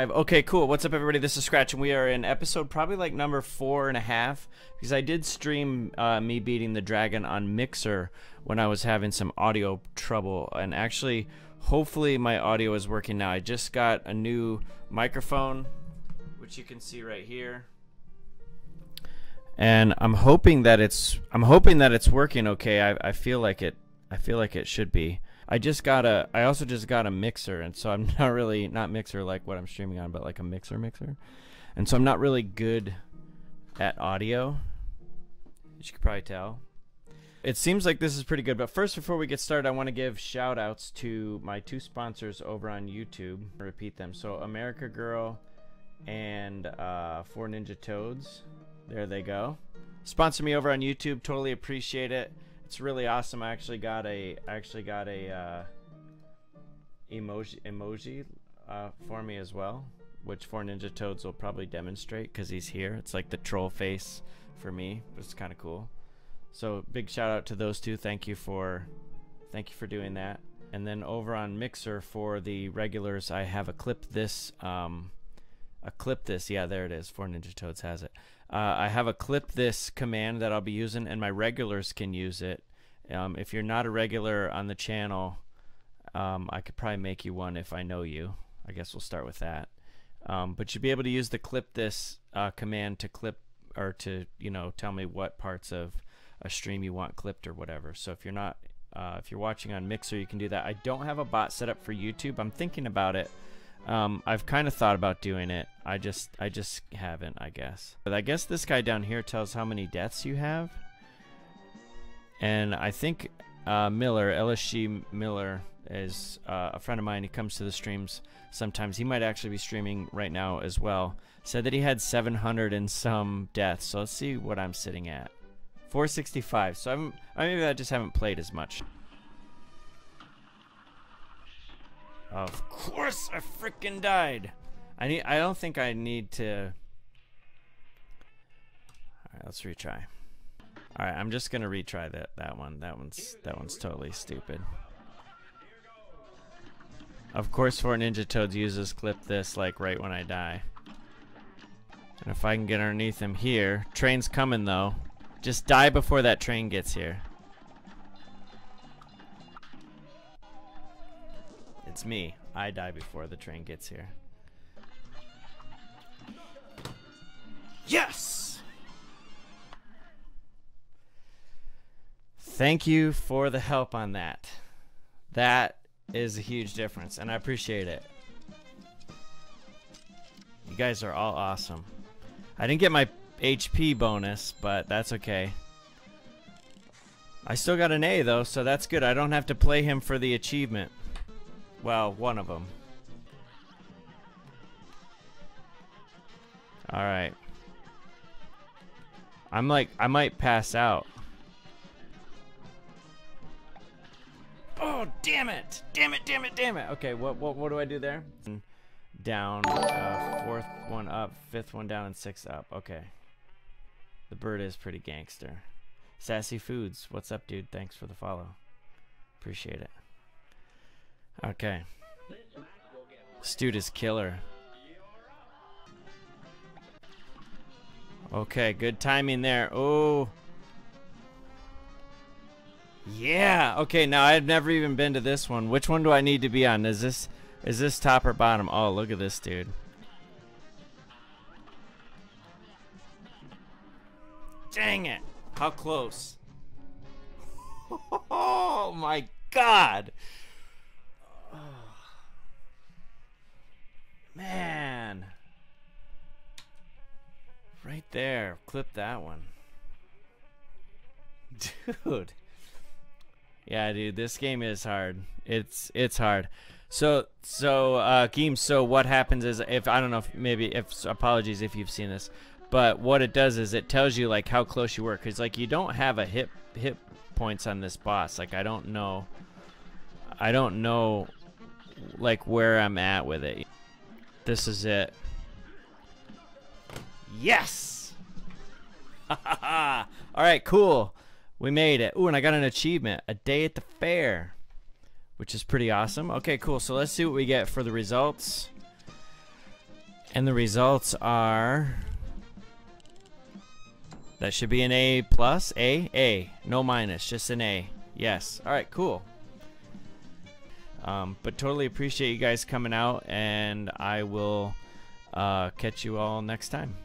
Okay, cool. What's up, everybody? This is Scratch, and we are in episode probably like number 4.5, because I did stream me beating the dragon on Mixer when I was having some audio trouble, and actually, hopefully my audio is working now. I just got a new microphone, which you can see right here, and I'm hoping that it's working okay. I feel like it should be. I also just got a mixer, and so I'm not really, not mixer like what I'm streaming on, but like a mixer. And so I'm not really good at audio, as you can probably tell. It seems like this is pretty good, but first, before we get started, I want to give shout outs to my two sponsors over on YouTube. I'll repeat them. So Emericagirl and Four Ninja Toads, there they go. Sponsor me over on YouTube, totally appreciate it. It's really awesome. I actually got a emoji for me as well, which Four Ninja Toads will probably demonstrate because he's here. It's like the troll face for me, but it's kind of cool. So big shout out to those two. Thank you for doing that. And then over on Mixer for the regulars, I have a clip this yeah, there it is. Four Ninja Toads has it. I have a clip this command that I'll be using, and my regulars can use it. If you're not a regular on the channel, I could probably make you one if I know you. I guess we'll start with that. But you'll be able to use the clip this command to clip, or to, you know, tell me what parts of a stream you want clipped or whatever. So if you're not, if you're watching on Mixer, you can do that. I don't have a bot set up for YouTube. I'm thinking about it. I've kind of thought about doing it. I just haven't, I guess. But I guess this guy down here tells how many deaths you have. And I think Miller, LSG Miller, is a friend of mine. He comes to the streams sometimes. He might actually be streaming right now as well. Said that he had 700 and some deaths. So let's see what I'm sitting at. 465. So maybe I just haven't played as much. Of course I freaking died. I don't think I need to. Alright, let's retry. Alright, I'm just gonna retry that one. That one's totally stupid. Of course Four Ninja Toads uses clip this like right when I die. And if I can get underneath him here. Train's coming though. Just die before that train gets here. It's me. I die before the train gets here. Yes! Thank you for the help on that. That is a huge difference, and I appreciate it. You guys are all awesome. I didn't get my HP bonus, but that's okay. I still got an A, though, so that's good. I don't have to play him for the achievement. Well, one of them. All right. I'm like, I might pass out. Oh, damn it! Damn it! Damn it! Damn it! Okay, what do I do there? Down, fourth one up, fifth one down, and sixth up. Okay. The bird is pretty gangster. Sassy Foods, what's up, dude? Thanks for the follow. Appreciate it. Okay. This dude is killer. Okay, good timing there. Oh. Yeah. Okay, now I've never even been to this one. Which one do I need to be on? Is this top or bottom? Oh, look at this dude. Dang it. How close? Oh my God. Man, right there, clip that one, dude. Yeah, dude, this game is hard. It's hard. So what happens is, if I don't know, if maybe, if apologies if you've seen this, but what it does is it tells you like how close you were, because like you don't have a hit points on this boss. Like I don't know like where I'm at with it. This is it. Yes! Alright, cool. We made it. Ooh, and I got an achievement. A day at the fair. Which is pretty awesome. Okay, cool. So let's see what we get for the results. And the results are... That should be an A plus. A. No minus, just an A. Yes. Alright, cool. But totally appreciate you guys coming out, and I will catch you all next time.